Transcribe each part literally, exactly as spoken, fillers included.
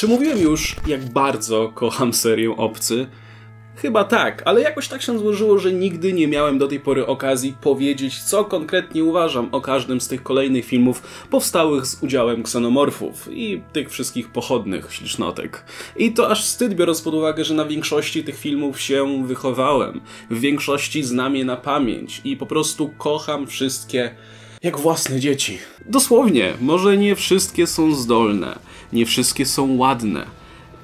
Czy mówiłem już, jak bardzo kocham serię Obcy? Chyba tak, ale jakoś tak się złożyło, że nigdy nie miałem do tej pory okazji powiedzieć, co konkretnie uważam o każdym z tych kolejnych filmów powstałych z udziałem ksenomorfów i tych wszystkich pochodnych ślicznotek. I to aż wstyd, biorąc pod uwagę, że na większości tych filmów się wychowałem. W większości znam je na pamięć i po prostu kocham wszystkie jak własne dzieci. Dosłownie, może nie wszystkie są zdolne, nie wszystkie są ładne.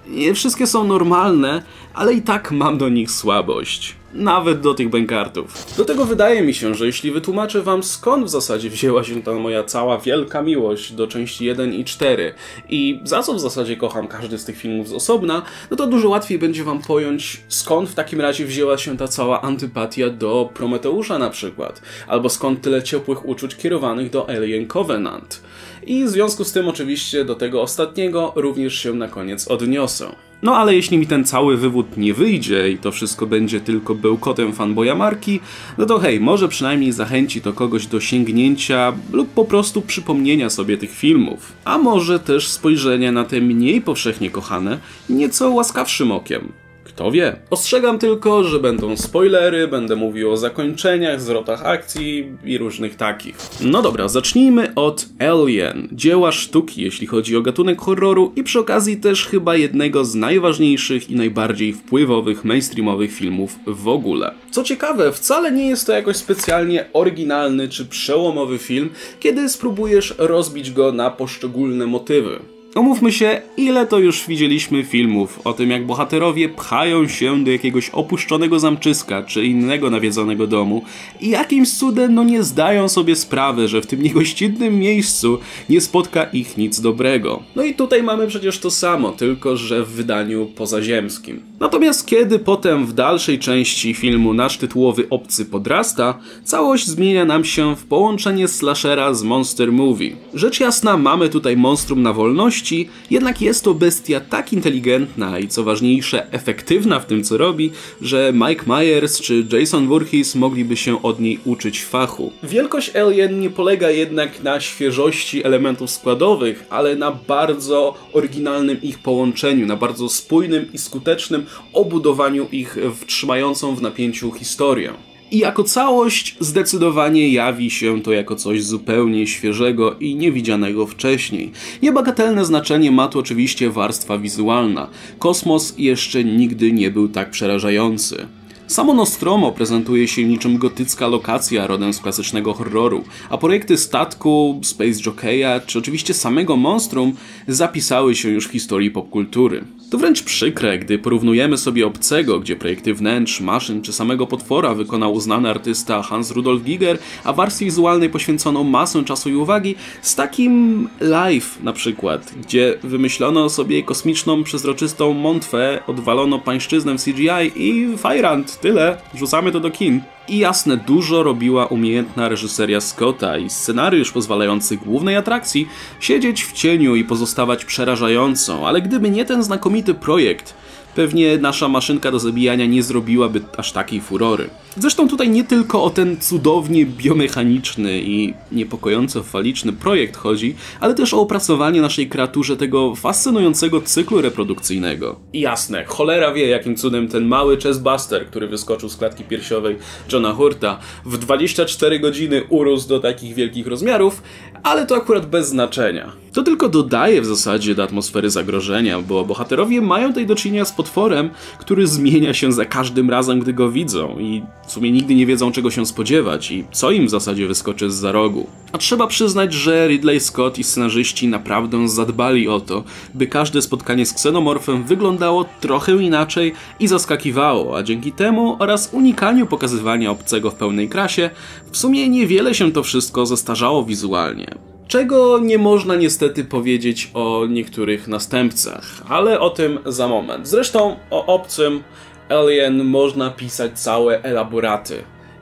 Nie wszystkie są normalne, ale i tak mam do nich słabość. Nawet do tych bękartów. Do tego wydaje mi się, że jeśli wytłumaczę wam, skąd w zasadzie wzięła się ta moja cała wielka miłość do części jeden i cztery i za co w zasadzie kocham każdy z tych filmów z osobna, no to dużo łatwiej będzie wam pojąć, skąd w takim razie wzięła się ta cała antypatia do Prometeusza na przykład, albo skąd tyle ciepłych uczuć kierowanych do Alien Covenant. I w związku z tym oczywiście do tego ostatniego również się na koniec odniosę. No ale jeśli mi ten cały wywód nie wyjdzie i to wszystko będzie tylko bełkotem fanboya marki, no to hej, może przynajmniej zachęci to kogoś do sięgnięcia lub po prostu przypomnienia sobie tych filmów. A może też spojrzenia na te mniej powszechnie kochane, nieco łaskawszym okiem. Kto wie? Ostrzegam tylko, że będą spoilery, będę mówił o zakończeniach, zwrotach akcji i różnych takich. No dobra, zacznijmy od Alien, dzieła sztuki, jeśli chodzi o gatunek horroru i przy okazji też chyba jednego z najważniejszych i najbardziej wpływowych mainstreamowych filmów w ogóle. Co ciekawe, wcale nie jest to jakoś specjalnie oryginalny czy przełomowy film, kiedy spróbujesz rozbić go na poszczególne motywy. Omówmy się, ile to już widzieliśmy filmów o tym, jak bohaterowie pchają się do jakiegoś opuszczonego zamczyska czy innego nawiedzonego domu i jakimś cudem no nie zdają sobie sprawy, że w tym niegościnnym miejscu nie spotka ich nic dobrego. No i tutaj mamy przecież to samo, tylko że w wydaniu pozaziemskim. Natomiast kiedy potem w dalszej części filmu nasz tytułowy obcy podrasta, całość zmienia nam się w połączenie slashera z monster movie. Rzecz jasna, mamy tutaj monstrum na wolności, jednak jest to bestia tak inteligentna i co ważniejsze efektywna w tym co robi, że Mike Myers czy Jason Voorhees mogliby się od niej uczyć fachu. Wielkość Alien nie polega jednak na świeżości elementów składowych, ale na bardzo oryginalnym ich połączeniu, na bardzo spójnym i skutecznym obudowaniu ich w trzymającą w napięciu historię. I jako całość zdecydowanie jawi się to jako coś zupełnie świeżego i niewidzianego wcześniej. Niebagatelne znaczenie ma tu oczywiście warstwa wizualna. Kosmos jeszcze nigdy nie był tak przerażający. Samo Nostromo prezentuje się niczym gotycka lokacja rodem z klasycznego horroru, a projekty statku, Space Jockeya czy oczywiście samego monstrum zapisały się już w historii popkultury. To wręcz przykre, gdy porównujemy sobie Obcego, gdzie projekty wnętrz, maszyn czy samego potwora wykonał uznany artysta Hans-Rudolf Giger, a warstwie wizualnej poświęcono masę czasu i uwagi, z takim Life na przykład, gdzie wymyślono sobie kosmiczną, przezroczystą montwę, odwalono pańszczyznę w C G I i fajrant. Tyle, rzucamy to do kin. I jasne, dużo robiła umiejętna reżyseria Scotta i scenariusz pozwalający głównej atrakcji siedzieć w cieniu i pozostawać przerażającą, ale gdyby nie ten znakomity projekt, pewnie nasza maszynka do zabijania nie zrobiłaby aż takiej furory. Zresztą tutaj nie tylko o ten cudownie biomechaniczny i niepokojąco faliczny projekt chodzi, ale też o opracowanie naszej kreaturze tego fascynującego cyklu reprodukcyjnego. I jasne, cholera wie jakim cudem ten mały chestbuster, który wyskoczył z klatki piersiowej Johna Hurta, w dwadzieścia cztery godziny urósł do takich wielkich rozmiarów, ale to akurat bez znaczenia. To tylko dodaje w zasadzie do atmosfery zagrożenia, bo bohaterowie mają tutaj do czynienia z potworem, który zmienia się za każdym razem, gdy go widzą i w sumie nigdy nie wiedzą, czego się spodziewać i co im w zasadzie wyskoczy zza rogu. A trzeba przyznać, że Ridley Scott i scenarzyści naprawdę zadbali o to, by każde spotkanie z ksenomorfem wyglądało trochę inaczej i zaskakiwało, a dzięki temu oraz unikaniu pokazywania obcego w pełnej krasie, w sumie niewiele się to wszystko zestarzało wizualnie. Czego nie można niestety powiedzieć o niektórych następcach, ale o tym za moment. Zresztą o obcym Alien można pisać całe elaboraty.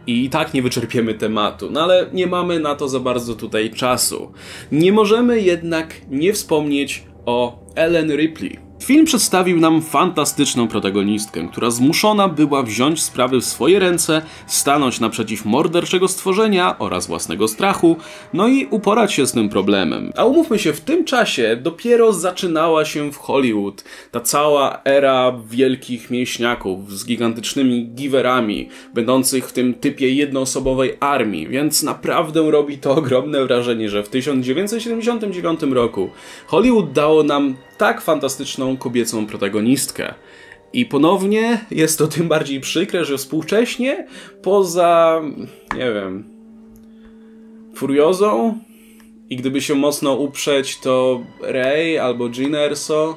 I tak nie wyczerpiemy tematu, no ale nie mamy na to za bardzo tutaj czasu. Nie możemy jednak nie wspomnieć o Ellen Ripley. Film przedstawił nam fantastyczną protagonistkę, która zmuszona była wziąć sprawy w swoje ręce, stanąć naprzeciw morderczego stworzenia oraz własnego strachu, no i uporać się z tym problemem. A umówmy się, w tym czasie dopiero zaczynała się w Hollywood ta cała era wielkich mięśniaków z gigantycznymi giwerami, będących w tym typie jednoosobowej armii, więc naprawdę robi to ogromne wrażenie, że w tysiąc dziewięćset siedemdziesiątym dziewiątym roku Hollywood dało nam tak fantastyczną kobiecą protagonistkę. I ponownie jest to tym bardziej przykre, że współcześnie poza, nie wiem, Furiozą i gdyby się mocno uprzeć, to Rey albo Jean Erso,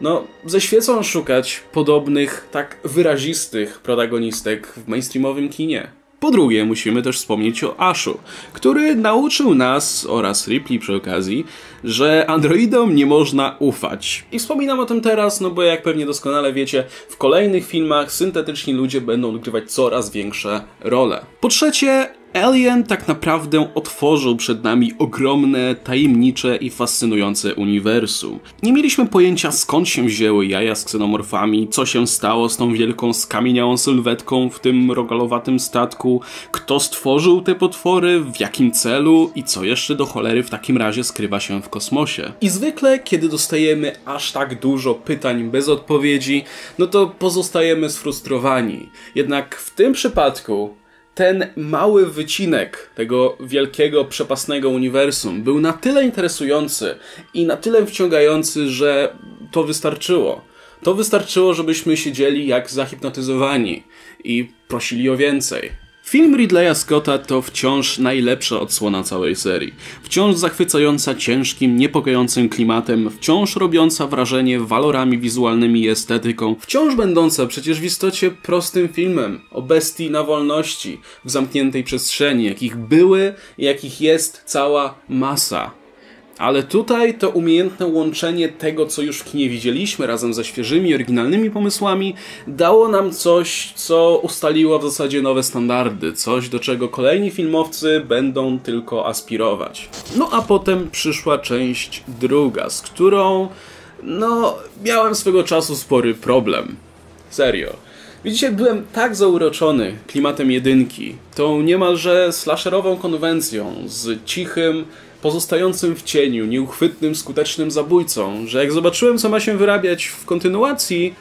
no ze świecą szukać podobnych, tak wyrazistych protagonistek w mainstreamowym kinie. Po drugie, musimy też wspomnieć o Ashu, który nauczył nas, oraz Ripley przy okazji, że androidom nie można ufać. I wspominam o tym teraz, no bo jak pewnie doskonale wiecie, w kolejnych filmach syntetyczni ludzie będą odgrywać coraz większe role. Po trzecie, Alien tak naprawdę otworzył przed nami ogromne, tajemnicze i fascynujące uniwersum. Nie mieliśmy pojęcia, skąd się wzięły jaja z ksenomorfami, co się stało z tą wielką, skamieniałą sylwetką w tym rogalowatym statku, kto stworzył te potwory, w jakim celu i co jeszcze do cholery w takim razie skrywa się w kosmosie. I zwykle, kiedy dostajemy aż tak dużo pytań bez odpowiedzi, no to pozostajemy sfrustrowani. Jednak w tym przypadku ten mały wycinek tego wielkiego, przepasnego uniwersum był na tyle interesujący i na tyle wciągający, że to wystarczyło. To wystarczyło, żebyśmy siedzieli jak zahipnotyzowani i prosili o więcej. Film Ridleya Scotta to wciąż najlepsza odsłona całej serii. Wciąż zachwycająca ciężkim, niepokojącym klimatem, wciąż robiąca wrażenie walorami wizualnymi i estetyką, wciąż będąca przecież w istocie prostym filmem o bestii na wolności, w zamkniętej przestrzeni, jakich były i jakich jest cała masa. Ale tutaj to umiejętne łączenie tego, co już w kinie widzieliśmy, razem ze świeżymi, oryginalnymi pomysłami, dało nam coś, co ustaliło w zasadzie nowe standardy. Coś, do czego kolejni filmowcy będą tylko aspirować. No a potem przyszła część druga, z którą, no, miałem swego czasu spory problem. Serio. Widzicie, byłem tak zauroczony klimatem jedynki, tą niemalże slasherową konwencją z cichym, pozostającym w cieniu, nieuchwytnym, skutecznym zabójcą, że jak zobaczyłem, co ma się wyrabiać w kontynuacji,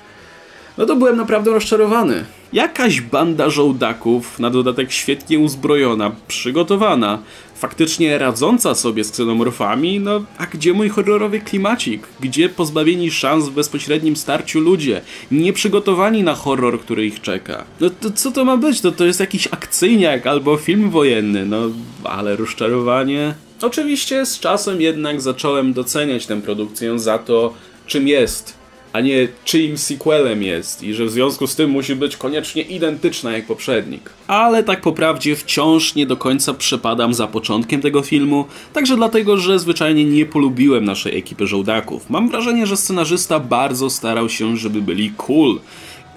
no to byłem naprawdę rozczarowany. Jakaś banda żołdaków, na dodatek świetnie uzbrojona, przygotowana, faktycznie radząca sobie z ksenomorfami, no a gdzie mój horrorowy klimacik? Gdzie pozbawieni szans w bezpośrednim starciu ludzie, nieprzygotowani na horror, który ich czeka? No to co to ma być? To, to jest jakiś akcyjniak albo film wojenny, no ale rozczarowanie. Oczywiście z czasem jednak zacząłem doceniać tę produkcję za to, czym jest, a nie czyim sequelem jest i że w związku z tym musi być koniecznie identyczna jak poprzednik. Ale tak po prawdzie wciąż nie do końca przepadam za początkiem tego filmu, także dlatego, że zwyczajnie nie polubiłem naszej ekipy żołdaków. Mam wrażenie, że scenarzysta bardzo starał się, żeby byli cool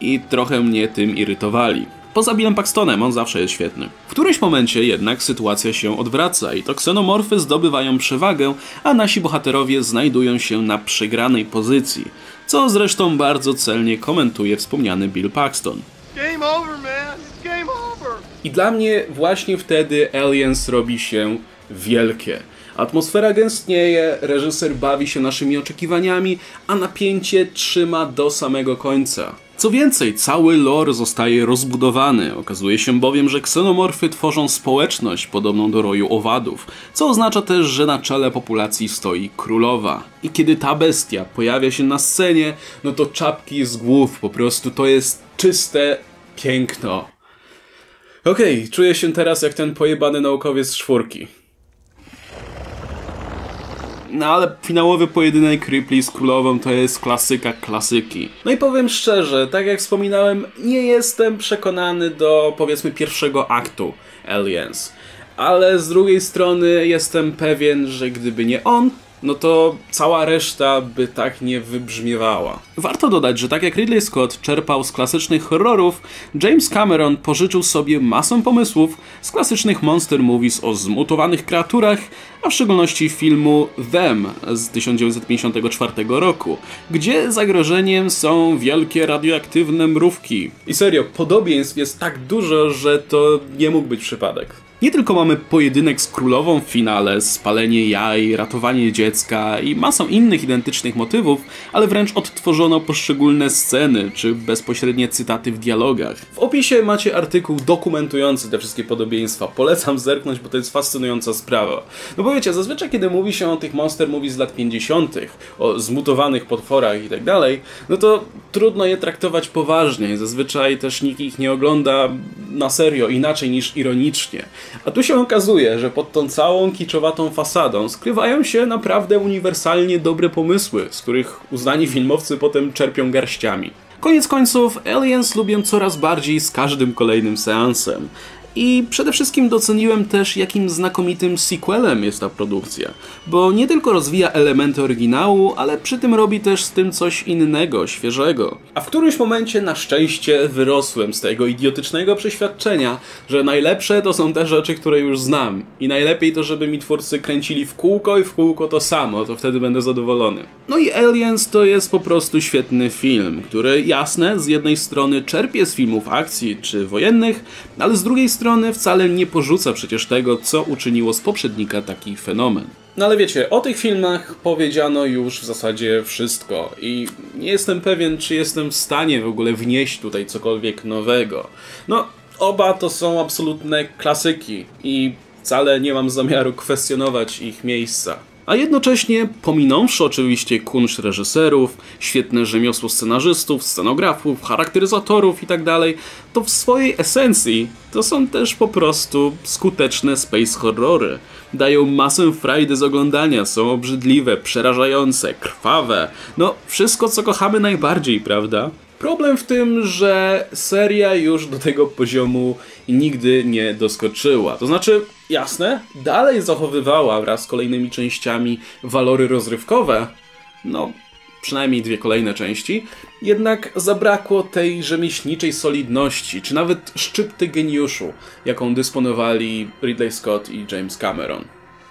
i trochę mnie tym irytowali. Poza Billem Paxtonem, on zawsze jest świetny. W którymś momencie jednak sytuacja się odwraca i to ksenomorfy zdobywają przewagę, a nasi bohaterowie znajdują się na przegranej pozycji, co zresztą bardzo celnie komentuje wspomniany Bill Paxton. Game over, man. Game over. I dla mnie właśnie wtedy Aliens robi się wielkie. Atmosfera gęstnieje, reżyser bawi się naszymi oczekiwaniami, a napięcie trzyma do samego końca. Co więcej, cały lore zostaje rozbudowany. Okazuje się bowiem, że ksenomorfy tworzą społeczność podobną do roju owadów, co oznacza też, że na czele populacji stoi królowa. I kiedy ta bestia pojawia się na scenie, no to czapki z głów, po prostu to jest czyste piękno. Okej, okay, czuję się teraz jak ten pojebany naukowiec z czwórki. No ale finałowy pojedynek Ripley z królową to jest klasyka klasyki. No i powiem szczerze, tak jak wspominałem, nie jestem przekonany do, powiedzmy, pierwszego aktu Aliens. Ale z drugiej strony jestem pewien, że gdyby nie on, no to cała reszta by tak nie wybrzmiewała. Warto dodać, że tak jak Ridley Scott czerpał z klasycznych horrorów, James Cameron pożyczył sobie masę pomysłów z klasycznych monster movies o zmutowanych kreaturach, a w szczególności filmu Them z tysiąc dziewięćset pięćdziesiątego czwartego roku, gdzie zagrożeniem są wielkie radioaktywne mrówki. I serio, podobieństw jest tak dużo, że to nie mógł być przypadek. Nie tylko mamy pojedynek z królową w finale, spalenie jaj, ratowanie dziecka i masę innych identycznych motywów, ale wręcz odtworzono poszczególne sceny czy bezpośrednie cytaty w dialogach. W opisie macie artykuł dokumentujący te wszystkie podobieństwa. Polecam zerknąć, bo to jest fascynująca sprawa. No bo wiecie, zazwyczaj kiedy mówi się o tych monster movies z lat pięćdziesiątych, o zmutowanych potworach i tak dalej, no to trudno je traktować poważnie. Zazwyczaj też nikt ich nie ogląda na serio, inaczej niż ironicznie. A tu się okazuje, że pod tą całą kiczowatą fasadą skrywają się naprawdę uniwersalnie dobre pomysły, z których uznani filmowcy potem czerpią garściami. Koniec końców, Aliens lubię coraz bardziej z każdym kolejnym seansem. I przede wszystkim doceniłem też, jakim znakomitym sequelem jest ta produkcja, bo nie tylko rozwija elementy oryginału, ale przy tym robi też z tym coś innego, świeżego. A w którymś momencie na szczęście wyrosłem z tego idiotycznego przeświadczenia, że najlepsze to są te rzeczy, które już znam i najlepiej to, żeby mi twórcy kręcili w kółko i w kółko to samo, to wtedy będę zadowolony. No i Aliens to jest po prostu świetny film, który jasne, z jednej strony czerpie z filmów akcji czy wojennych, ale z drugiej strony wcale nie porzuca przecież tego, co uczyniło z poprzednika taki fenomen. No ale wiecie, o tych filmach powiedziano już w zasadzie wszystko i nie jestem pewien, czy jestem w stanie w ogóle wnieść tutaj cokolwiek nowego. No, oba to są absolutne klasyki i wcale nie mam zamiaru kwestionować ich miejsca. A jednocześnie, pominąwszy oczywiście kunszt reżyserów, świetne rzemiosło scenarzystów, scenografów, charakteryzatorów itd., to w swojej esencji to są też po prostu skuteczne space horrory. Dają masę frajdy z oglądania, są obrzydliwe, przerażające, krwawe, no wszystko co kochamy najbardziej, prawda? Problem w tym, że seria już do tego poziomu nigdy nie doskoczyła. To znaczy, jasne, dalej zachowywała wraz z kolejnymi częściami walory rozrywkowe. No, przynajmniej dwie kolejne części. Jednak zabrakło tej rzemieślniczej solidności, czy nawet szczypty geniuszu, jaką dysponowali Ridley Scott i James Cameron.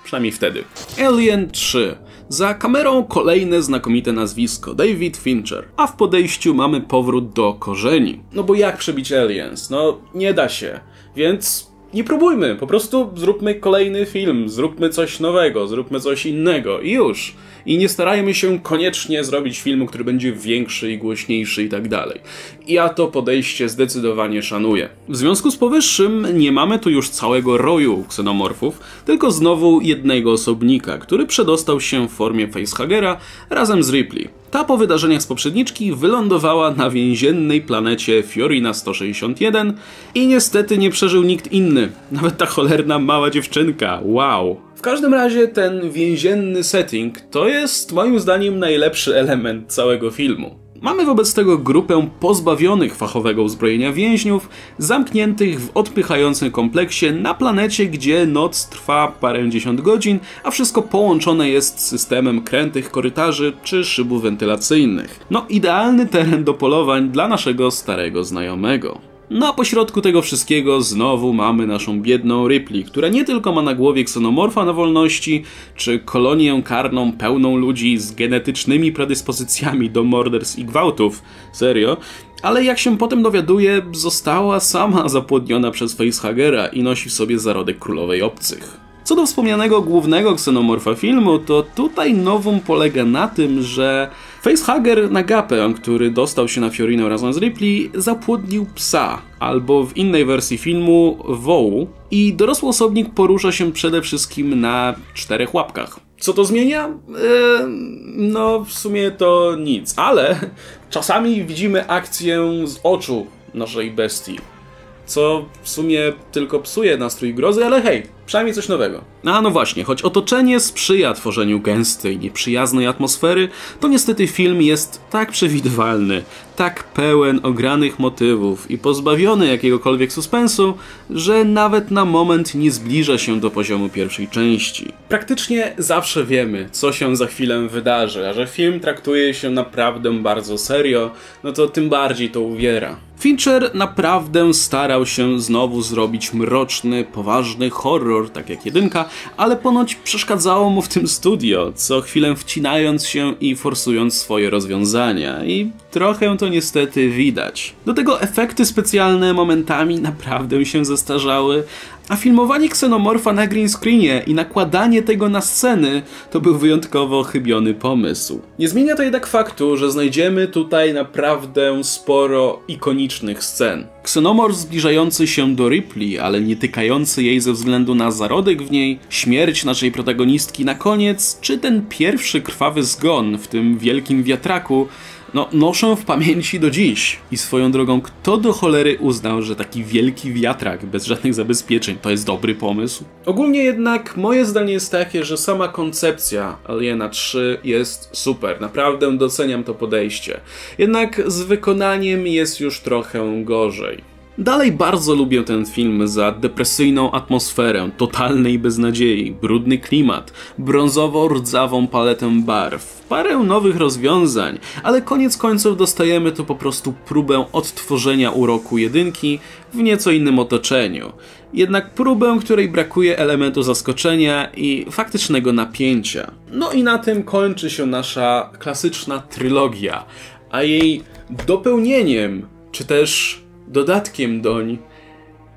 Przynajmniej wtedy. Alien trzy. Za kamerą kolejne znakomite nazwisko, David Fincher. A w podejściu mamy powrót do korzeni. No bo jak przebić Aliens? No nie da się. Więc nie próbujmy. Po prostu zróbmy kolejny film. Zróbmy coś nowego. Zróbmy coś innego. I już. I nie starajmy się koniecznie zrobić filmu, który będzie większy i głośniejszy i tak dalej. Ja to podejście zdecydowanie szanuję. W związku z powyższym nie mamy tu już całego roju ksenomorfów, tylko znowu jednego osobnika, który przedostał się w formie facehugera razem z Ripley. Ta po wydarzeniach z poprzedniczki wylądowała na więziennej planecie Fiorina sto sześćdziesiąt jeden i niestety nie przeżył nikt inny, nawet ta cholerna mała dziewczynka, wow. W każdym razie ten więzienny setting to jest moim zdaniem najlepszy element całego filmu. Mamy wobec tego grupę pozbawionych fachowego uzbrojenia więźniów, zamkniętych w odpychającym kompleksie na planecie, gdzie noc trwa parędziesiąt godzin, a wszystko połączone jest systemem krętych korytarzy czy szybów wentylacyjnych. No, idealny teren do polowań dla naszego starego znajomego. No a pośrodku tego wszystkiego znowu mamy naszą biedną Ripley, która nie tylko ma na głowie ksenomorfa na wolności, czy kolonię karną pełną ludzi z genetycznymi predyspozycjami do morderstw i gwałtów, serio, ale jak się potem dowiaduje, została sama zapłodniona przez facehugera i nosi w sobie zarodek królowej obcych. Co do wspomnianego głównego ksenomorfa filmu, to tutaj novum polega na tym, że facehugger na gapę, który dostał się na Fiorinę razem z Ripley, zapłodnił psa, albo w innej wersji filmu wołu, i dorosły osobnik porusza się przede wszystkim na czterech łapkach. Co to zmienia? Eee, no w sumie to nic, ale czasami widzimy akcję z oczu naszej bestii, co w sumie tylko psuje nastrój grozy, ale hej, przynajmniej coś nowego. A no właśnie, choć otoczenie sprzyja tworzeniu gęstej, nieprzyjaznej atmosfery, to niestety film jest tak przewidywalny, tak pełen ogranych motywów i pozbawiony jakiegokolwiek suspensu, że nawet na moment nie zbliża się do poziomu pierwszej części. Praktycznie zawsze wiemy, co się za chwilę wydarzy, a że film traktuje się naprawdę bardzo serio, no to tym bardziej to uwiera. Fincher naprawdę starał się znowu zrobić mroczny, poważny horror, tak jak jedynka, ale ponoć przeszkadzało mu w tym studio, co chwilę wcinając się i forsując swoje rozwiązania. I trochę to niestety widać. Do tego efekty specjalne momentami naprawdę się zestarzały, a filmowanie ksenomorfa na green screenie i nakładanie tego na sceny to był wyjątkowo chybiony pomysł. Nie zmienia to jednak faktu, że znajdziemy tutaj naprawdę sporo ikonicznych scen. Ksenomorf zbliżający się do Ripley, ale nie tykający jej ze względu na zarodek w niej, śmierć naszej protagonistki na koniec, czy ten pierwszy krwawy zgon w tym wielkim wiatraku, no, noszę w pamięci do dziś. I swoją drogą, kto do cholery uznał, że taki wielki wiatrak bez żadnych zabezpieczeń to jest dobry pomysł? Ogólnie jednak moje zdanie jest takie, że sama koncepcja Aliena trzy jest super. Naprawdę doceniam to podejście. Jednak z wykonaniem jest już trochę gorzej. Dalej bardzo lubię ten film za depresyjną atmosferę, totalnej beznadziei, brudny klimat, brązowo-rdzawą paletę barw, parę nowych rozwiązań, ale koniec końców dostajemy tu po prostu próbę odtworzenia uroku jedynki w nieco innym otoczeniu. Jednak próbę, której brakuje elementu zaskoczenia i faktycznego napięcia. No i na tym kończy się nasza klasyczna trylogia, a jej dopełnieniem, czy też dodatkiem doń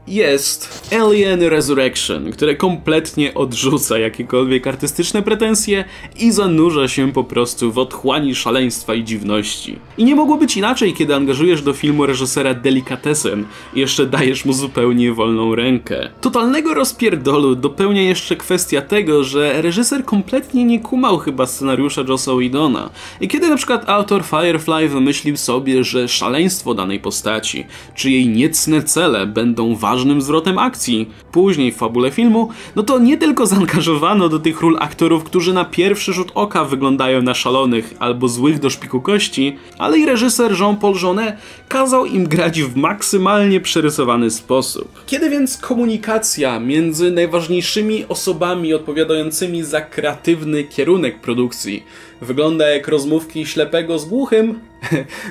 jest Alien Resurrection, które kompletnie odrzuca jakiekolwiek artystyczne pretensje i zanurza się po prostu w otchłani szaleństwa i dziwności. I nie mogło być inaczej, kiedy angażujesz do filmu reżysera delikatesem i jeszcze dajesz mu zupełnie wolną rękę. Totalnego rozpierdolu dopełnia jeszcze kwestia tego, że reżyser kompletnie nie kumał chyba scenariusza Jossa Whedona. I kiedy na przykład autor Firefly wymyślił sobie, że szaleństwo danej postaci, czy jej niecne cele będą ważne ważnym zwrotem akcji, później w fabule filmu, no to nie tylko zaangażowano do tych ról aktorów, którzy na pierwszy rzut oka wyglądają na szalonych albo złych do szpiku kości, ale i reżyser Jean-Paul Jonnet kazał im grać w maksymalnie przerysowany sposób. Kiedy więc komunikacja między najważniejszymi osobami odpowiadającymi za kreatywny kierunek produkcji wygląda jak rozmówki ślepego z głuchym,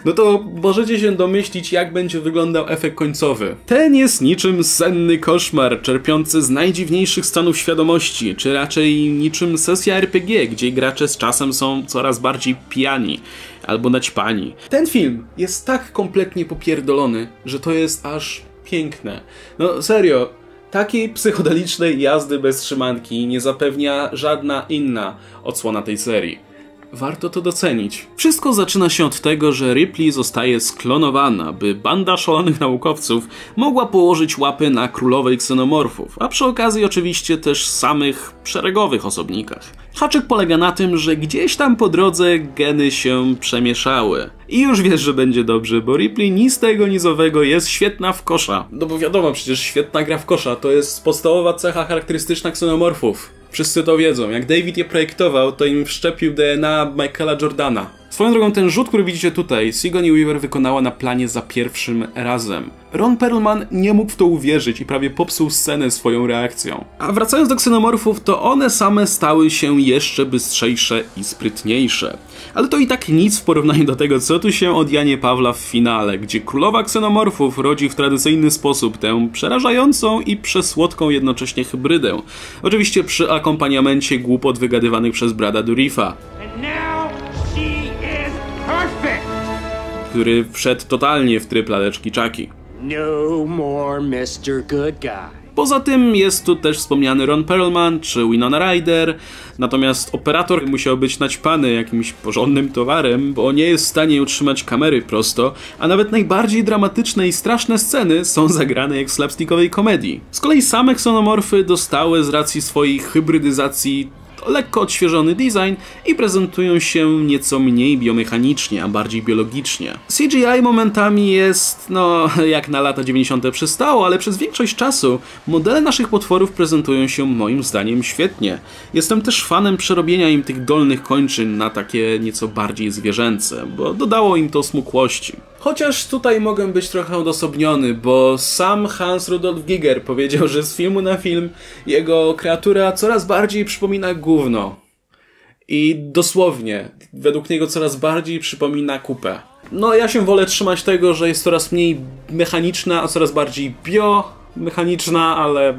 no to możecie się domyślić, jak będzie wyglądał efekt końcowy. Ten jest niczym senny koszmar, czerpiący z najdziwniejszych stanów świadomości, czy raczej niczym sesja R P G, gdzie gracze z czasem są coraz bardziej pijani albo naćpani. Ten film jest tak kompletnie popierdolony, że to jest aż piękne. No serio, takiej psychodelicznej jazdy bez trzymanki nie zapewnia żadna inna odsłona tej serii. Warto to docenić. Wszystko zaczyna się od tego, że Ripley zostaje sklonowana, by banda szalonych naukowców mogła położyć łapy na królowej ksenomorfów, a przy okazji oczywiście też samych szeregowych osobnikach. Haczyk polega na tym, że gdzieś tam po drodze geny się przemieszały. I już wiesz, że będzie dobrze, bo Ripley nic tego nizowego jest świetna w kosza. No bo wiadomo, przecież świetna gra w kosza to jest podstawowa cecha charakterystyczna ksenomorfów. Wszyscy to wiedzą. Jak David je projektował, to im wszczepił D N A Michaela Jordana. Swoją drogą, ten rzut, który widzicie tutaj, Sigourney Weaver wykonała na planie za pierwszym razem. Ron Perlman nie mógł w to uwierzyć i prawie popsuł scenę swoją reakcją. A wracając do ksenomorfów, to one same stały się jeszcze bystrzejsze i sprytniejsze. Ale to i tak nic w porównaniu do tego, co tu się od Janie Pawła w finale, gdzie królowa ksenomorfów rodzi w tradycyjny sposób tę przerażającą i przesłodką jednocześnie hybrydę. Oczywiście przy akompaniamencie głupot wygadywanych przez Brada Durifa, który wszedł totalnie w tryb laleczki Chucky. No more mister Good Guy. Poza tym jest tu też wspomniany Ron Perlman czy Winona Ryder, natomiast operator musiał być naćpany jakimś porządnym towarem, bo nie jest w stanie utrzymać kamery prosto, a nawet najbardziej dramatyczne i straszne sceny są zagrane jak w slapstickowej komedii. Z kolei same ksenomorfy dostały z racji swojej hybrydyzacji lekko odświeżony design i prezentują się nieco mniej biomechanicznie, a bardziej biologicznie. C G I momentami jest, no, jak na lata dziewięćdziesiąte przystało, ale przez większość czasu modele naszych potworów prezentują się moim zdaniem świetnie. Jestem też fanem przerobienia im tych dolnych kończyn na takie nieco bardziej zwierzęce, bo dodało im to smukłości. Chociaż tutaj mogę być trochę odosobniony, bo sam Hans-Rudolf Giger powiedział, że z filmu na film jego kreatura coraz bardziej przypomina gówno. I dosłownie, według niego coraz bardziej przypomina kupę. No ja się wolę trzymać tego, że jest coraz mniej mechaniczna, a coraz bardziej biomechaniczna, ale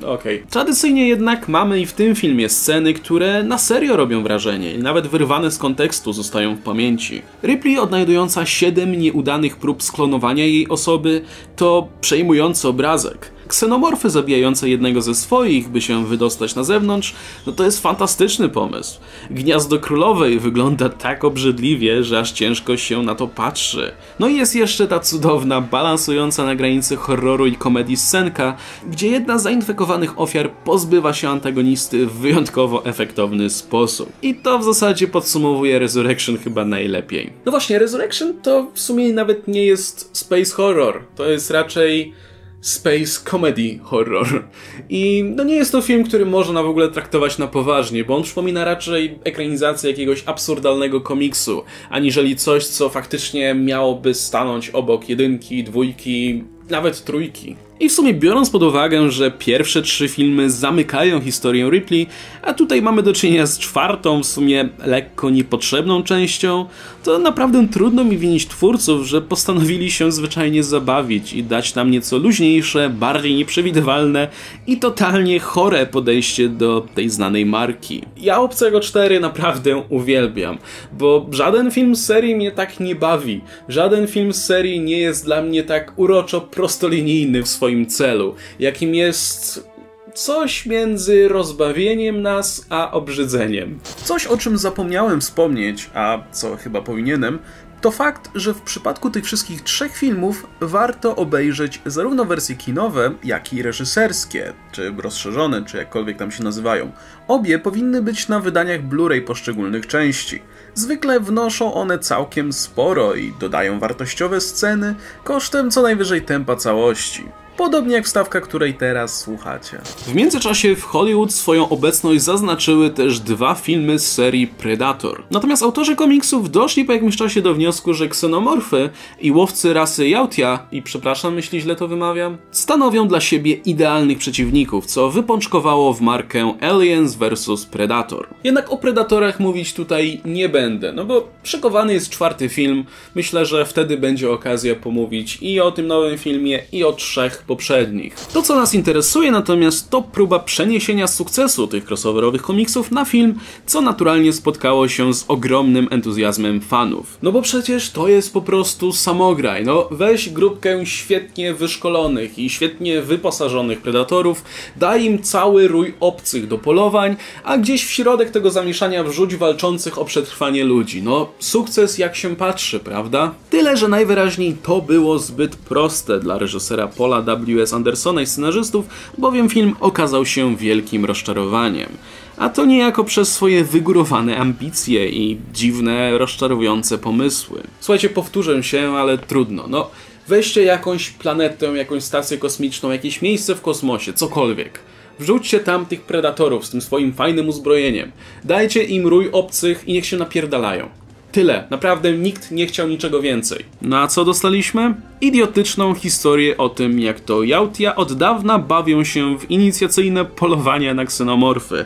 okej. Okay. Tradycyjnie jednak mamy i w tym filmie sceny, które na serio robią wrażenie i nawet wyrwane z kontekstu zostają w pamięci. Ripley odnajdująca siedem nieudanych prób sklonowania jej osoby to przejmujący obrazek. Ksenomorfy zabijające jednego ze swoich, by się wydostać na zewnątrz, no to jest fantastyczny pomysł. Gniazdo Królowej wygląda tak obrzydliwie, że aż ciężko się na to patrzy. No i jest jeszcze ta cudowna, balansująca na granicy horroru i komedii scenka, gdzie jedna z zainfekowanych ofiar pozbywa się antagonisty w wyjątkowo efektowny sposób. I to w zasadzie podsumowuje Resurrection chyba najlepiej. No właśnie, Resurrection to w sumie nawet nie jest space horror, to jest raczej space comedy horror. I no nie jest to film, który można w ogóle traktować na poważnie, bo on przypomina raczej ekranizację jakiegoś absurdalnego komiksu, aniżeli coś, co faktycznie miałoby stanąć obok jedynki, dwójki, nawet trójki. I w sumie biorąc pod uwagę, że pierwsze trzy filmy zamykają historię Ripley, a tutaj mamy do czynienia z czwartą, w sumie lekko niepotrzebną częścią, to naprawdę trudno mi winić twórców, że postanowili się zwyczajnie zabawić i dać nam nieco luźniejsze, bardziej nieprzewidywalne i totalnie chore podejście do tej znanej marki. Ja Obcego cztery naprawdę uwielbiam, bo żaden film z serii mnie tak nie bawi, żaden film z serii nie jest dla mnie tak uroczo prostolinijny w swoim celu, jakim jest coś między rozbawieniem nas a obrzydzeniem. Coś, o czym zapomniałem wspomnieć, a co chyba powinienem, to fakt, że w przypadku tych wszystkich trzech filmów warto obejrzeć zarówno wersje kinowe, jak i reżyserskie, czy rozszerzone, czy jakkolwiek tam się nazywają. Obie powinny być na wydaniach Blu-ray poszczególnych części. Zwykle wnoszą one całkiem sporo i dodają wartościowe sceny kosztem co najwyżej tempa całości. Podobnie jak wstawka, której teraz słuchacie. W międzyczasie w Hollywood swoją obecność zaznaczyły też dwa filmy z serii Predator. Natomiast autorzy komiksów doszli po jakimś czasie do wniosku, że ksenomorfy i łowcy rasy Yautja, i przepraszam, jeśli źle to wymawiam, stanowią dla siebie idealnych przeciwników, co wypączkowało w markę Aliens vs Predator. Jednak o Predatorach mówić tutaj nie będę, no bo szykowany jest czwarty film, myślę, że wtedy będzie okazja pomówić i o tym nowym filmie, i o trzech poprzednich. To, co nas interesuje natomiast, to próba przeniesienia sukcesu tych crossoverowych komiksów na film, co naturalnie spotkało się z ogromnym entuzjazmem fanów. No bo przecież to jest po prostu samograj. No weź grupkę świetnie wyszkolonych i świetnie wyposażonych predatorów, daj im cały rój obcych do polowań, a gdzieś w środek tego zamieszania wrzuć walczących o przetrwanie ludzi. No sukces jak się patrzy, prawda? Tyle, że najwyraźniej to było zbyt proste dla reżysera Paula P W S Andersona i scenarzystów, bowiem film okazał się wielkim rozczarowaniem. A to niejako przez swoje wygórowane ambicje i dziwne, rozczarowujące pomysły. Słuchajcie, powtórzę się, ale trudno. No, weźcie jakąś planetę, jakąś stację kosmiczną, jakieś miejsce w kosmosie, cokolwiek. Wrzućcie tam tych predatorów z tym swoim fajnym uzbrojeniem. Dajcie im rój obcych i niech się napierdalają. Tyle. Naprawdę nikt nie chciał niczego więcej. No a co dostaliśmy? Idiotyczną historię o tym, jak to Yautja od dawna bawią się w inicjacyjne polowania na ksenomorfy.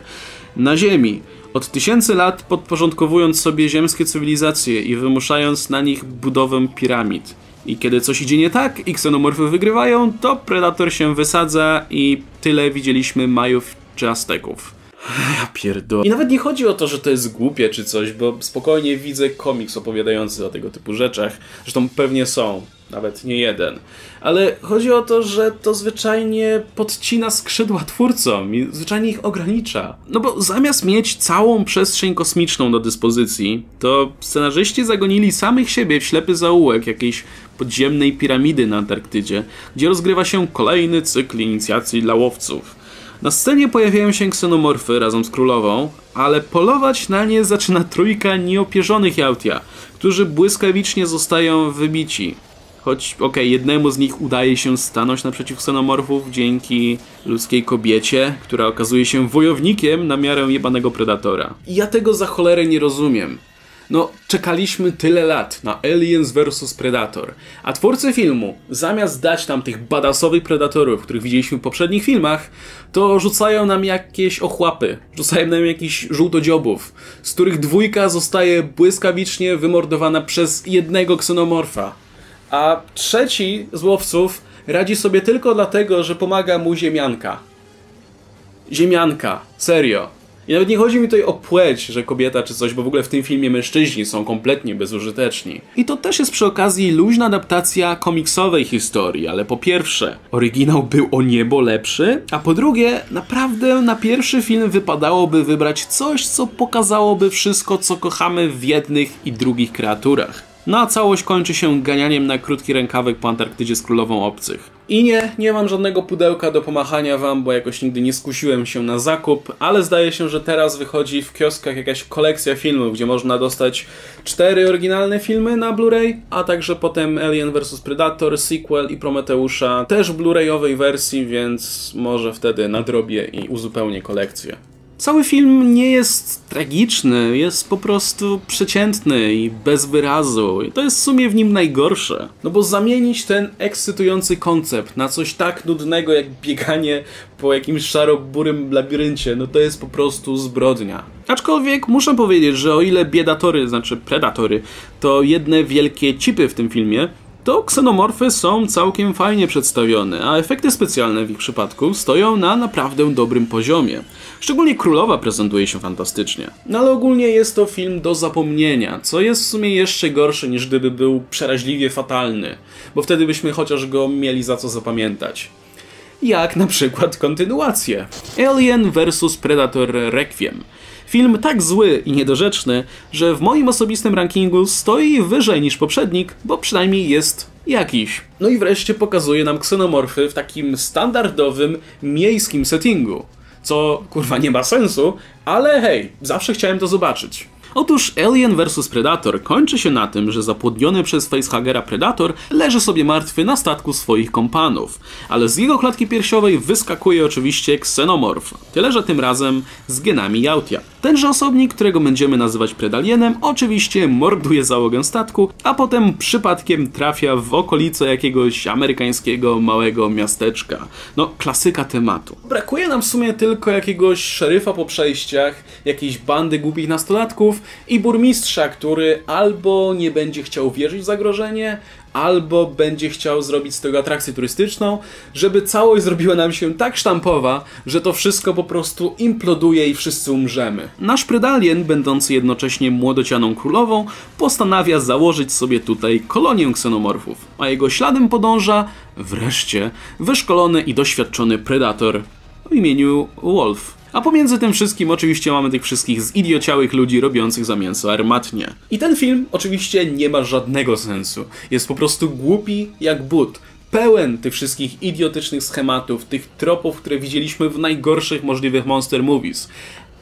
Na Ziemi. Od tysięcy lat podporządkowując sobie ziemskie cywilizacje i wymuszając na nich budowę piramid. I kiedy coś idzie nie tak i ksenomorfy wygrywają, to Predator się wysadza i tyle widzieliśmy Majów czy Azteków. Ja pierdolę. I nawet nie chodzi o to, że to jest głupie czy coś, bo spokojnie widzę komiks opowiadający o tego typu rzeczach. Zresztą pewnie są, nawet nie jeden. Ale chodzi o to, że to zwyczajnie podcina skrzydła twórcom i zwyczajnie ich ogranicza. No bo zamiast mieć całą przestrzeń kosmiczną do dyspozycji, to scenarzyści zagonili samych siebie w ślepy zaułek jakiejś podziemnej piramidy na Antarktydzie, gdzie rozgrywa się kolejny cykl inicjacji dla łowców. Na scenie pojawiają się ksenomorfy razem z królową, ale polować na nie zaczyna trójka nieopierzonych Yautja, którzy błyskawicznie zostają wybici. Choć okej, okay, jednemu z nich udaje się stanąć naprzeciw ksenomorfów dzięki ludzkiej kobiecie, która okazuje się wojownikiem na miarę jebanego predatora. I ja tego za cholerę nie rozumiem. No, czekaliśmy tyle lat na Aliens vs Predator, a twórcy filmu, zamiast dać nam tych badassowych predatorów, których widzieliśmy w poprzednich filmach, to rzucają nam jakieś ochłapy, rzucają nam jakichś żółtodziobów, z których dwójka zostaje błyskawicznie wymordowana przez jednego ksenomorfa, a trzeci z łowców radzi sobie tylko dlatego, że pomaga mu ziemianka. Ziemianka, serio. I nawet nie chodzi mi tutaj o płeć, że kobieta czy coś, bo w ogóle w tym filmie mężczyźni są kompletnie bezużyteczni. I to też jest przy okazji luźna adaptacja komiksowej historii, ale po pierwsze, oryginał był o niebo lepszy, a po drugie, naprawdę na pierwszy film wypadałoby wybrać coś, co pokazałoby wszystko, co kochamy w jednych i drugich kreaturach. No a całość kończy się ganianiem na krótki rękawek po Antarktydzie z Królową Obcych. I nie, nie mam żadnego pudełka do pomachania wam, bo jakoś nigdy nie skusiłem się na zakup, ale zdaje się, że teraz wychodzi w kioskach jakaś kolekcja filmów, gdzie można dostać cztery oryginalne filmy na Blu-ray, a także potem Alien vs Predator, sequel i Prometeusza, też Blu-rayowej wersji, więc może wtedy nadrobię i uzupełnię kolekcję. Cały film nie jest tragiczny, jest po prostu przeciętny i bez wyrazu. I to jest w sumie w nim najgorsze. No bo zamienić ten ekscytujący koncept na coś tak nudnego jak bieganie po jakimś szaro-burym labiryncie, no to jest po prostu zbrodnia. Aczkolwiek muszę powiedzieć, że o ile biedatory, znaczy predatory, to jedne wielkie cipy w tym filmie, to ksenomorfy są całkiem fajnie przedstawione, a efekty specjalne w ich przypadku stoją na naprawdę dobrym poziomie. Szczególnie Królowa prezentuje się fantastycznie. No ale ogólnie jest to film do zapomnienia, co jest w sumie jeszcze gorsze niż gdyby był przeraźliwie fatalny, bo wtedy byśmy chociaż go mieli za co zapamiętać. Jak na przykład kontynuację. Alien vs Predator: Requiem. Film tak zły i niedorzeczny, że w moim osobistym rankingu stoi wyżej niż poprzednik, bo przynajmniej jest jakiś. No i wreszcie pokazuje nam ksenomorfy w takim standardowym, miejskim settingu. Co, kurwa, nie ma sensu, ale hej, zawsze chciałem to zobaczyć. Otóż Alien vs Predator kończy się na tym, że zapłodniony przez facehagera Predator leży sobie martwy na statku swoich kompanów, ale z jego klatki piersiowej wyskakuje oczywiście ksenomorf, tyle że tym razem z genami Yautja. Tenże osobnik, którego będziemy nazywać Predalienem, oczywiście morduje załogę statku, a potem przypadkiem trafia w okolice jakiegoś amerykańskiego małego miasteczka. No, klasyka tematu. Brakuje nam w sumie tylko jakiegoś szeryfa po przejściach, jakiejś bandy głupich nastolatków i burmistrza, który albo nie będzie chciał wierzyć w zagrożenie, albo będzie chciał zrobić z tego atrakcję turystyczną, żeby całość zrobiła nam się tak sztampowa, że to wszystko po prostu imploduje i wszyscy umrzemy. Nasz Predalien, będący jednocześnie młodocianą królową, postanawia założyć sobie tutaj kolonię ksenomorfów, a jego śladem podąża, wreszcie, wyszkolony i doświadczony predator w imieniu Wolf. A pomiędzy tym wszystkim oczywiście mamy tych wszystkich zidiociałych ludzi robiących za mięso armatnie. I ten film oczywiście nie ma żadnego sensu. Jest po prostu głupi jak but. Pełen tych wszystkich idiotycznych schematów, tych tropów, które widzieliśmy w najgorszych możliwych monster movies.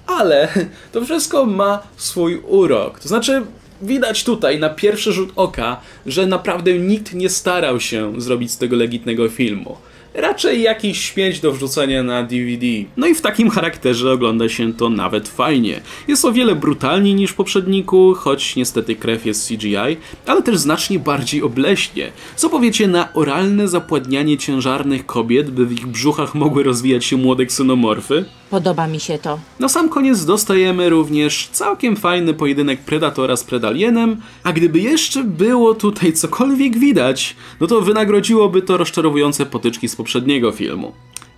Ale to wszystko ma swój urok. To znaczy, widać tutaj na pierwszy rzut oka, że naprawdę nikt nie starał się zrobić z tego legitnego filmu. Raczej jakiś śmieć do wrzucenia na D V D. No i w takim charakterze ogląda się to nawet fajnie. Jest o wiele brutalniej niż w poprzedniku, choć niestety krew jest C G I, ale też znacznie bardziej obleśnie. Co powiecie na oralne zapładnianie ciężarnych kobiet, by w ich brzuchach mogły rozwijać się młode ksenomorfy? Podoba mi się to. Na sam koniec dostajemy również całkiem fajny pojedynek Predatora z Predalienem, a gdyby jeszcze było tutaj cokolwiek widać, no to wynagrodziłoby to rozczarowujące potyczki z poprzedniego filmu.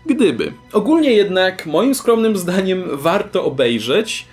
Gdyby. Ogólnie jednak, moim skromnym zdaniem, warto obejrzeć,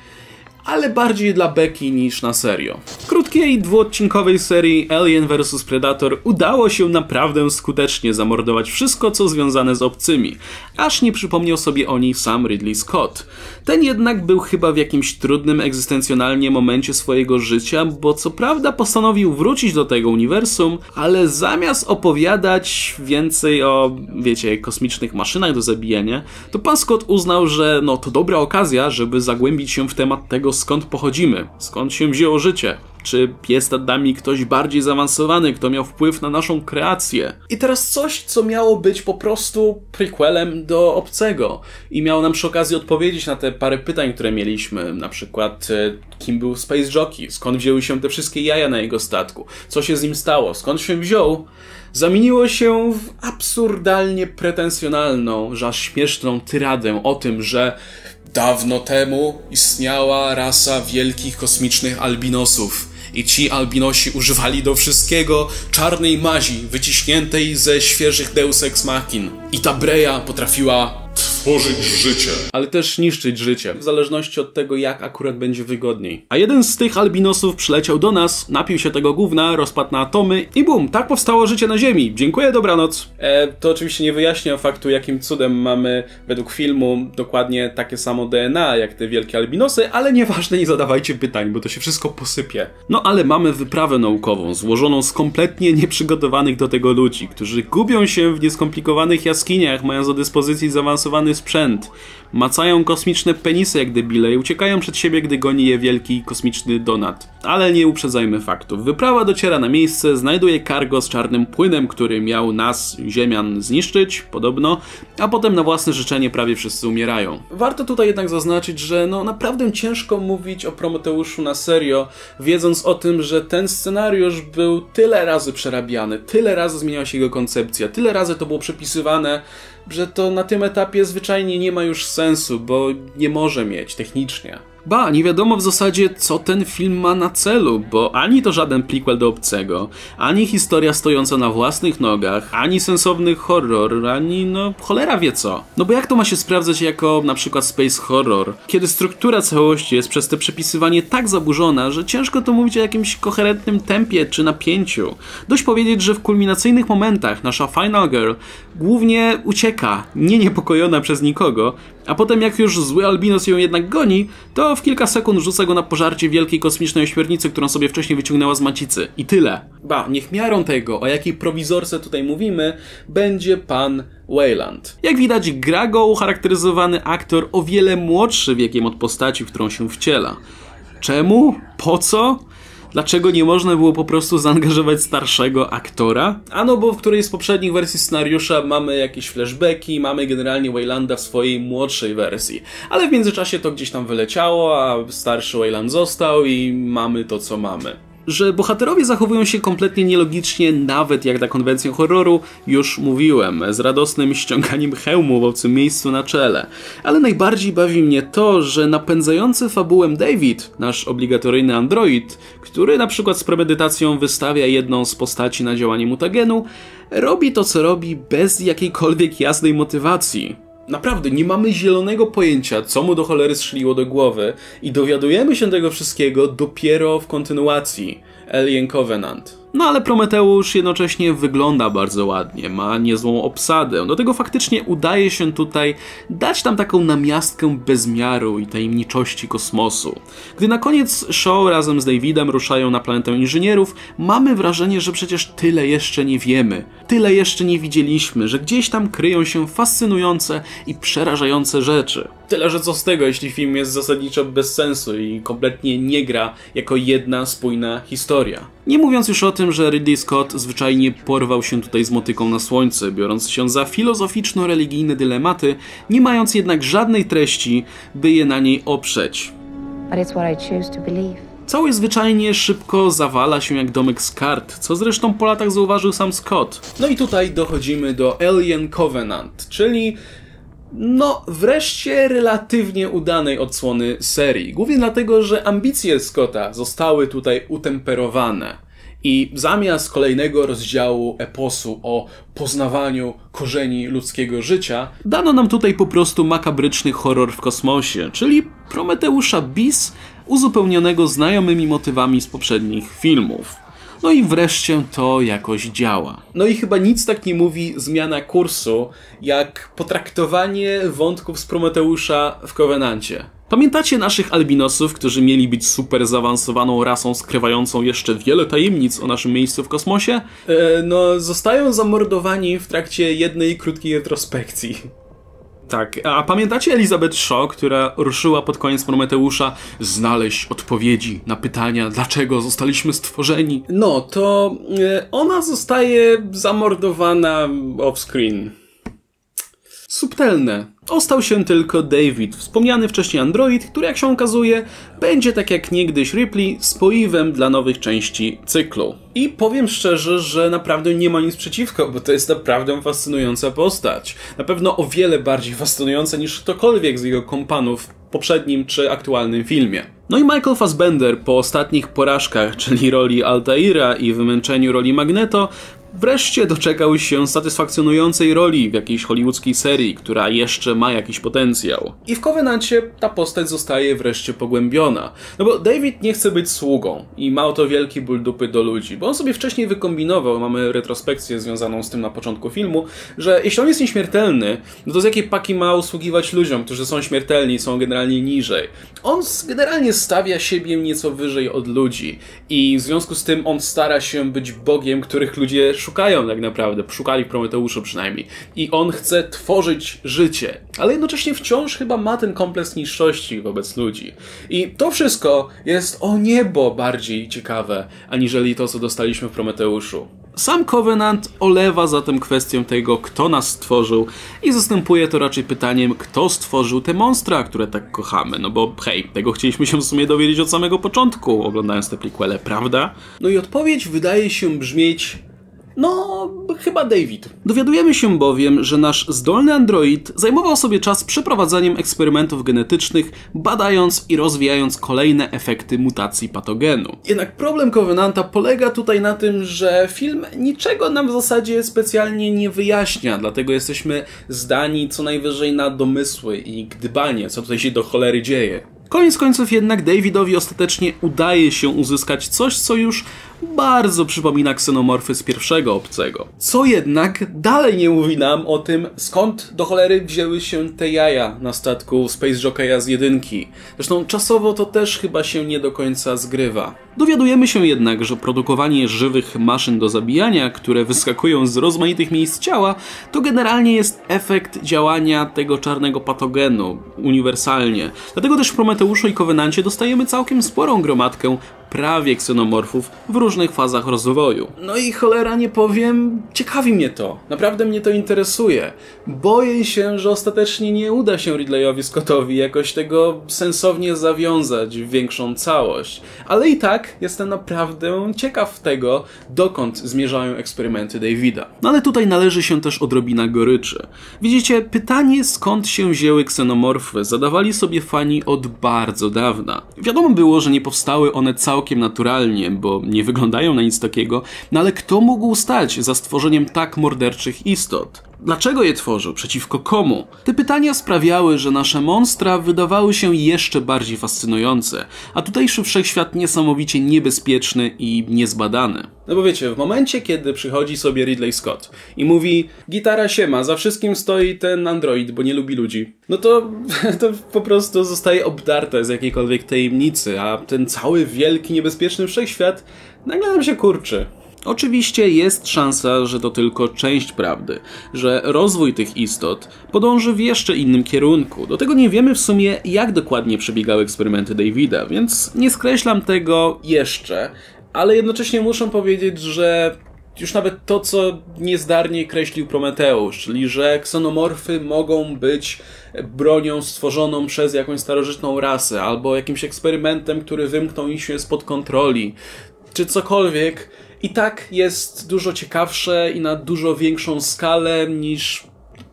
ale bardziej dla beki niż na serio. W krótkiej, dwuodcinkowej serii Alien vs Predator udało się naprawdę skutecznie zamordować wszystko, co związane z obcymi, aż nie przypomniał sobie o nich sam Ridley Scott. Ten jednak był chyba w jakimś trudnym egzystencjonalnie momencie swojego życia, bo co prawda postanowił wrócić do tego uniwersum, ale zamiast opowiadać więcej o, wiecie, kosmicznych maszynach do zabijania, to pan Scott uznał, że no to dobra okazja, żeby zagłębić się w temat tego skąd pochodzimy, skąd się wzięło życie, czy jest nad nami ktoś bardziej zaawansowany, kto miał wpływ na naszą kreację. I teraz coś, co miało być po prostu prequelem do Obcego i miało nam przy okazji odpowiedzieć na te parę pytań, które mieliśmy, na przykład kim był Space Jockey, skąd wzięły się te wszystkie jaja na jego statku, co się z nim stało, skąd się wziął, zamieniło się w absurdalnie pretensjonalną, że aż śmieszną tyradę o tym, że dawno temu istniała rasa wielkich kosmicznych albinosów i ci albinosi używali do wszystkiego czarnej mazi wyciśniętej ze świeżych deus ex machin. I ta breja potrafiła tworzyć życie. Ale też niszczyć życie, w zależności od tego, jak akurat będzie wygodniej. A jeden z tych albinosów przyleciał do nas, napił się tego gówna, rozpadł na atomy i bum, tak powstało życie na Ziemi. Dziękuję, dobranoc. E, to oczywiście nie wyjaśnia faktu, jakim cudem mamy według filmu dokładnie takie samo D N A jak te wielkie albinosy, ale nieważne, nie zadawajcie pytań, bo to się wszystko posypie. No ale mamy wyprawę naukową, złożoną z kompletnie nieprzygotowanych do tego ludzi, którzy gubią się w nieskomplikowanych jaskiniach, mając do dyspozycji zaawansowanych sprzęt. Macają kosmiczne penisy jak debile i uciekają przed siebie, gdy goni je wielki kosmiczny donat. Ale nie uprzedzajmy faktów. Wyprawa dociera na miejsce, znajduje cargo z czarnym płynem, który miał nas, ziemian, zniszczyć, podobno, a potem na własne życzenie prawie wszyscy umierają. Warto tutaj jednak zaznaczyć, że no naprawdę ciężko mówić o Prometeuszu na serio, wiedząc o tym, że ten scenariusz był tyle razy przerabiany, tyle razy zmieniała się jego koncepcja, tyle razy to było przepisywane, że to na tym etapie zwyczajnie nie ma już sensu, bo nie może mieć technicznie. Ba, nie wiadomo w zasadzie, co ten film ma na celu, bo ani to żaden prequel do Obcego, ani historia stojąca na własnych nogach, ani sensowny horror, ani no cholera wie co. No bo jak to ma się sprawdzać jako na przykład space horror, kiedy struktura całości jest przez te przepisywanie tak zaburzona, że ciężko to mówić o jakimś koherentnym tempie czy napięciu. Dość powiedzieć, że w kulminacyjnych momentach nasza Final Girl głównie ucieka, nie niepokojona przez nikogo, a potem jak już zły albinos ją jednak goni, to w kilka sekund rzuca go na pożarcie wielkiej kosmicznej ośmiornicy, którą sobie wcześniej wyciągnęła z macicy. I tyle. Ba, niech miarą tego, o jakiej prowizorce tutaj mówimy, będzie pan Weyland. Jak widać, gra go ucharakteryzowany aktor o wiele młodszy wiekiem od postaci, w którą się wciela. Czemu? Po co? Dlaczego nie można było po prostu zaangażować starszego aktora? Ano bo w którejś z poprzednich wersji scenariusza mamy jakieś flashbacki, mamy generalnie Weylanda w swojej młodszej wersji. Ale w międzyczasie to gdzieś tam wyleciało, a starszy Weyland został i mamy to, co mamy. Że bohaterowie zachowują się kompletnie nielogicznie, nawet jak na konwencję horroru, już mówiłem, z radosnym ściąganiem hełmu w obcym miejscu na czele. Ale najbardziej bawi mnie to, że napędzający fabułę David, nasz obligatoryjny android, który na przykład z premedytacją wystawia jedną z postaci na działanie mutagenu, robi to, co robi, bez jakiejkolwiek jasnej motywacji. Naprawdę, nie mamy zielonego pojęcia, co mu do cholery strzeliło do głowy i dowiadujemy się tego wszystkiego dopiero w kontynuacji Alien Covenant. No ale Prometeusz jednocześnie wygląda bardzo ładnie, ma niezłą obsadę, do tego faktycznie udaje się tutaj dać tam taką namiastkę bezmiaru i tajemniczości kosmosu. Gdy na koniec Shaw razem z Davidem ruszają na planetę inżynierów, mamy wrażenie, że przecież tyle jeszcze nie wiemy, tyle jeszcze nie widzieliśmy, że gdzieś tam kryją się fascynujące i przerażające rzeczy. Tyle, że co z tego, jeśli film jest zasadniczo bez sensu i kompletnie nie gra jako jedna spójna historia. Nie mówiąc już o tym, że Ridley Scott zwyczajnie porwał się tutaj z motyką na słońce, biorąc się za filozoficzno-religijne dylematy, nie mając jednak żadnej treści, by je na niej oprzeć. Cały zwyczajnie szybko zawala się jak domek z kart, co zresztą po latach zauważył sam Scott. No i tutaj dochodzimy do Alien Covenant, czyli no wreszcie relatywnie udanej odsłony serii. Głównie dlatego, że ambicje Scotta zostały tutaj utemperowane. I zamiast kolejnego rozdziału eposu o poznawaniu korzeni ludzkiego życia, dano nam tutaj po prostu makabryczny horror w kosmosie, czyli Prometeusza bis uzupełnionego znajomymi motywami z poprzednich filmów. No i wreszcie to jakoś działa. No i chyba nic tak nie mówi zmiana kursu, jak potraktowanie wątków z Prometeusza w Covenancie. Pamiętacie naszych albinosów, którzy mieli być super zaawansowaną rasą skrywającą jeszcze wiele tajemnic o naszym miejscu w kosmosie? Eee, no, zostają zamordowani w trakcie jednej krótkiej retrospekcji. Tak, a pamiętacie Elizabeth Shaw, która ruszyła pod koniec Prometeusza znaleźć odpowiedzi na pytania, dlaczego zostaliśmy stworzeni? No, to ona zostaje zamordowana off-screen. Subtelne. Ostał się tylko David, wspomniany wcześniej android, który, jak się okazuje, będzie tak jak niegdyś Ripley spoiwem dla nowych części cyklu. I powiem szczerze, że naprawdę nie ma nic przeciwko, bo to jest naprawdę fascynująca postać. Na pewno o wiele bardziej fascynująca niż ktokolwiek z jego kompanów w poprzednim czy aktualnym filmie. No i Michael Fassbender po ostatnich porażkach, czyli roli Altaira i wymęczeniu roli Magneto, wreszcie doczekał się satysfakcjonującej roli w jakiejś hollywoodzkiej serii, która jeszcze ma jakiś potencjał. I w Covenancie ta postać zostaje wreszcie pogłębiona. No bo David nie chce być sługą i ma o to wielki ból dupy do ludzi, bo on sobie wcześniej wykombinował, mamy retrospekcję związaną z tym na początku filmu, że jeśli on jest nieśmiertelny, no to z jakiej paki ma usługiwać ludziom, którzy są śmiertelni, są generalnie niżej. On generalnie stawia siebie nieco wyżej od ludzi i w związku z tym on stara się być Bogiem, których ludzie szukają tak naprawdę, szukali w Prometeuszu przynajmniej. I on chce tworzyć życie, ale jednocześnie wciąż chyba ma ten kompleks niższości wobec ludzi. I to wszystko jest o niebo bardziej ciekawe, aniżeli to, co dostaliśmy w Prometeuszu. Sam Covenant olewa zatem kwestię tego, kto nas stworzył i zastępuje to raczej pytaniem, kto stworzył te monstra, które tak kochamy. No bo hej, tego chcieliśmy się w sumie dowiedzieć od samego początku, oglądając te prequele, prawda? No i odpowiedź wydaje się brzmieć... No, chyba David. Dowiadujemy się bowiem, że nasz zdolny android zajmował sobie czas przeprowadzaniem eksperymentów genetycznych, badając i rozwijając kolejne efekty mutacji patogenu. Jednak problem Covenanta polega tutaj na tym, że film niczego nam w zasadzie specjalnie nie wyjaśnia, dlatego jesteśmy zdani co najwyżej na domysły i gdybanie, co tutaj się do cholery dzieje. Koniec końców jednak Davidowi ostatecznie udaje się uzyskać coś, co już bardzo przypomina ksenomorfy z pierwszego Obcego. Co jednak dalej nie mówi nam o tym, skąd do cholery wzięły się te jaja na statku Space Jockey'a z jedynki. Zresztą czasowo to też chyba się nie do końca zgrywa. Dowiadujemy się jednak, że produkowanie żywych maszyn do zabijania, które wyskakują z rozmaitych miejsc ciała, to generalnie jest efekt działania tego czarnego patogenu, uniwersalnie. Dlatego też w Prometeuszu i Covenancie dostajemy całkiem sporą gromadkę prawie ksenomorfów w różnych fazach rozwoju. No i cholera nie powiem, ciekawi mnie to. Naprawdę mnie to interesuje. Boję się, że ostatecznie nie uda się Ridleyowi Scottowi jakoś tego sensownie zawiązać w większą całość. Ale i tak jestem naprawdę ciekaw tego, dokąd zmierzają eksperymenty Davida. No ale tutaj należy się też odrobina goryczy. Widzicie, pytanie skąd się wzięły ksenomorfy zadawali sobie fani od bardzo dawna. Wiadomo było, że nie powstały one całkiem naturalnie, bo nie wyglądają na nic takiego, no ale kto mógł stać za stworzeniem tak morderczych istot? Dlaczego je tworzył? Przeciwko komu? Te pytania sprawiały, że nasze monstra wydawały się jeszcze bardziej fascynujące, a tutejszy wszechświat niesamowicie niebezpieczny i niezbadany. No bo wiecie, w momencie, kiedy przychodzi sobie Ridley Scott i mówi gitara siema, za wszystkim stoi ten android, bo nie lubi ludzi, no to, to po prostu zostaje obdarte z jakiejkolwiek tajemnicy, a ten cały wielki, niebezpieczny wszechświat nagle nam się kurczy. Oczywiście jest szansa, że to tylko część prawdy, że rozwój tych istot podąży w jeszcze innym kierunku. Do tego nie wiemy w sumie, jak dokładnie przebiegały eksperymenty Davida, więc nie skreślam tego jeszcze, ale jednocześnie muszę powiedzieć, że już nawet to, co niezdarnie kreślił Prometeusz, czyli że ksenomorfy mogą być bronią stworzoną przez jakąś starożytną rasę albo jakimś eksperymentem, który wymknął im się spod kontroli, czy cokolwiek, i tak jest dużo ciekawsze i na dużo większą skalę niż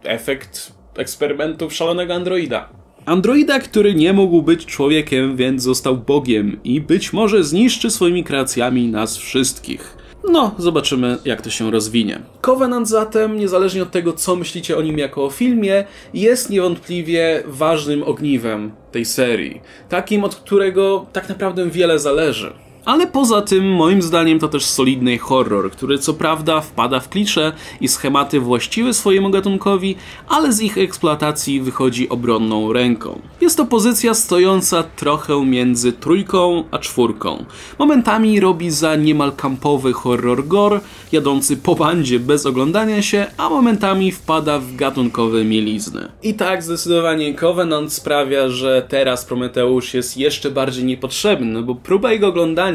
efekt eksperymentów szalonego androida. Androida, który nie mógł być człowiekiem, więc został Bogiem i być może zniszczy swoimi kreacjami nas wszystkich. No, zobaczymy, jak to się rozwinie. Covenant zatem, niezależnie od tego, co myślicie o nim jako o filmie, jest niewątpliwie ważnym ogniwem tej serii. Takim, od którego tak naprawdę wiele zależy. Ale poza tym, moim zdaniem, to też solidny horror, który co prawda wpada w klisze i schematy właściwe swojemu gatunkowi, ale z ich eksploatacji wychodzi obronną ręką. Jest to pozycja stojąca trochę między trójką a czwórką. Momentami robi za niemal kampowy horror gore, jadący po bandzie bez oglądania się, a momentami wpada w gatunkowe mielizny. I tak zdecydowanie Covenant sprawia, że teraz Prometeusz jest jeszcze bardziej niepotrzebny, bo próba jego oglądania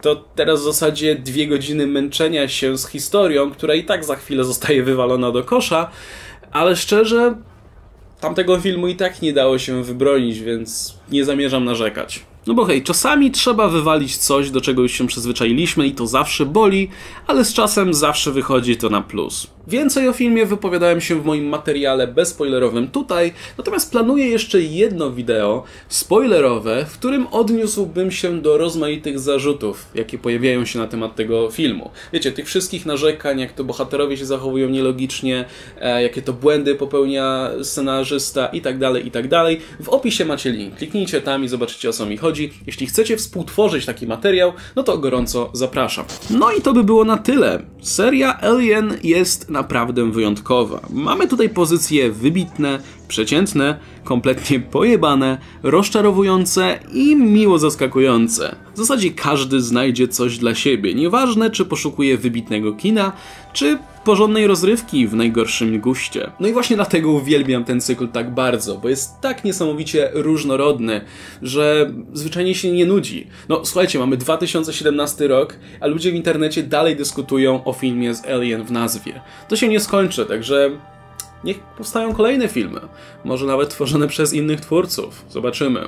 to teraz w zasadzie dwie godziny męczenia się z historią, która i tak za chwilę zostaje wywalona do kosza, ale szczerze, tamtego filmu i tak nie dało się wybronić, więc nie zamierzam narzekać. No bo hej, czasami trzeba wywalić coś, do czego już się przyzwyczailiśmy i to zawsze boli, ale z czasem zawsze wychodzi to na plus. Więcej o filmie wypowiadałem się w moim materiale bezspoilerowym tutaj, natomiast planuję jeszcze jedno wideo spoilerowe, w którym odniósłbym się do rozmaitych zarzutów, jakie pojawiają się na temat tego filmu. Wiecie, tych wszystkich narzekań, jak to bohaterowie się zachowują nielogicznie, e, jakie to błędy popełnia scenarzysta i tak dalej, i tak dalej. W opisie macie link, kliknijcie tam i zobaczycie, o co mi chodzi. Jeśli chcecie współtworzyć taki materiał, no to gorąco zapraszam. No i to by było na tyle. Seria Alien jest naprawdę wyjątkowa. Mamy tutaj pozycje wybitne, przeciętne, kompletnie pojebane, rozczarowujące i miło zaskakujące. W zasadzie każdy znajdzie coś dla siebie, nieważne czy poszukuje wybitnego kina, czy porządnej rozrywki w najgorszym guście. No i właśnie dlatego uwielbiam ten cykl tak bardzo, bo jest tak niesamowicie różnorodny, że zwyczajnie się nie nudzi. No słuchajcie, mamy dwa tysiące siedemnasty rok, a ludzie w internecie dalej dyskutują o filmie z Alien w nazwie. To się nie skończy, także niech powstają kolejne filmy, może nawet tworzone przez innych twórców. Zobaczymy.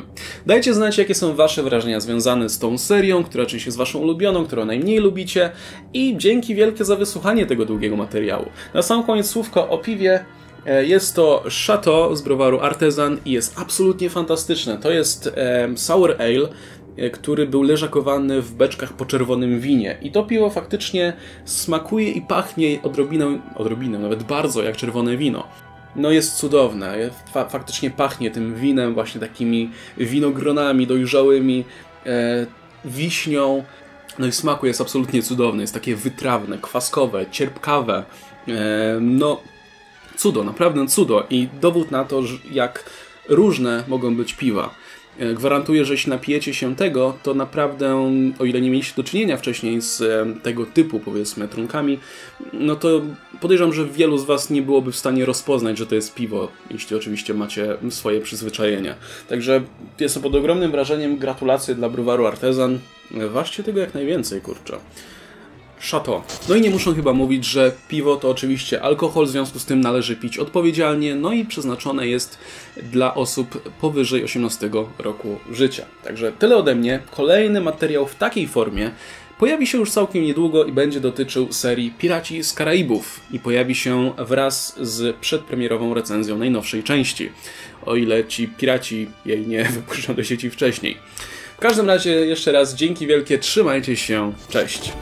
Dajcie znać, jakie są wasze wrażenia związane z tą serią, która czyś jest waszą ulubioną, którą najmniej lubicie, i dzięki wielkie za wysłuchanie tego długiego materiału. Na sam koniec słówko o piwie. Jest to Chateau z browaru Artezan i jest absolutnie fantastyczne. To jest um, sour ale, który był leżakowany w beczkach po czerwonym winie. I to piwo faktycznie smakuje i pachnie odrobinę, odrobinę nawet bardzo, jak czerwone wino. No jest cudowne. Fa- faktycznie pachnie tym winem, właśnie takimi winogronami dojrzałymi, e, wiśnią. No i smaku jest absolutnie cudowny. Jest takie wytrawne, kwaskowe, cierpkawe. E, no cudo, naprawdę cudo. I dowód na to, jak różne mogą być piwa. Gwarantuję, że jeśli napijecie się tego, to naprawdę, o ile nie mieliście do czynienia wcześniej z tego typu, powiedzmy, trunkami, no to podejrzewam, że wielu z was nie byłoby w stanie rozpoznać, że to jest piwo, jeśli oczywiście macie swoje przyzwyczajenia. Także jest to pod ogromnym wrażeniem. Gratulacje dla browaru Artezan. Ważcie tego jak najwięcej, kurczę. Chateau. No i nie muszę chyba mówić, że piwo to oczywiście alkohol, w związku z tym należy pić odpowiedzialnie, no i przeznaczone jest dla osób powyżej osiemnastego roku życia. Także tyle ode mnie. Kolejny materiał w takiej formie pojawi się już całkiem niedługo i będzie dotyczył serii Piraci z Karaibów i pojawi się wraz z przedpremierową recenzją najnowszej części, o ile ci piraci jej nie wypuszczą do sieci wcześniej. W każdym razie jeszcze raz dzięki wielkie, trzymajcie się, cześć!